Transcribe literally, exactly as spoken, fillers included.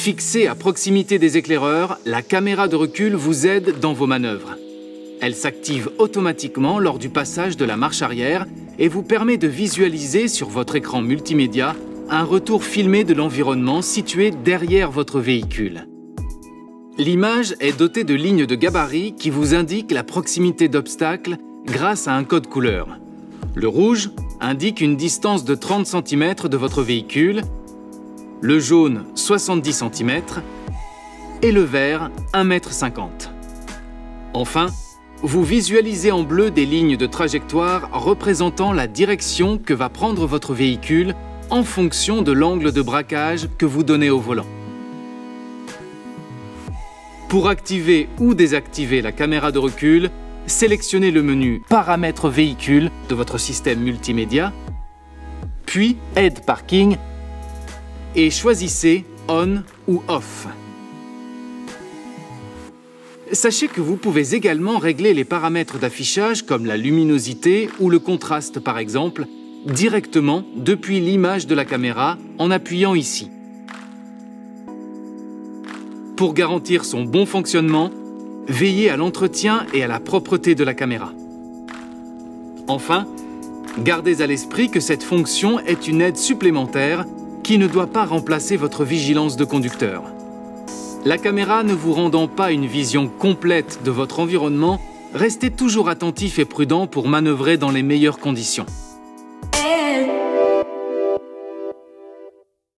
Fixée à proximité des éclaireurs, la caméra de recul vous aide dans vos manœuvres. Elle s'active automatiquement lors du passage de la marche arrière et vous permet de visualiser sur votre écran multimédia un retour filmé de l'environnement situé derrière votre véhicule. L'image est dotée de lignes de gabarit qui vous indiquent la proximité d'obstacles grâce à un code couleur. Le rouge indique une distance de trente centimètres de votre véhicule, le jaune soixante-dix centimètres et le vert un mètre cinquante. Enfin, vous visualisez en bleu des lignes de trajectoire représentant la direction que va prendre votre véhicule en fonction de l'angle de braquage que vous donnez au volant. Pour activer ou désactiver la caméra de recul, sélectionnez le menu « Paramètres véhicule » de votre système multimédia, puis « Aide parking » et choisissez « On » ou « Off ». Sachez que vous pouvez également régler les paramètres d'affichage comme la luminosité ou le contraste par exemple, directement depuis l'image de la caméra en appuyant ici. Pour garantir son bon fonctionnement, veillez à l'entretien et à la propreté de la caméra. Enfin, gardez à l'esprit que cette fonction est une aide supplémentaire qui ne doit pas remplacer votre vigilance de conducteur. La caméra ne vous rendant pas une vision complète de votre environnement, restez toujours attentif et prudent pour manœuvrer dans les meilleures conditions.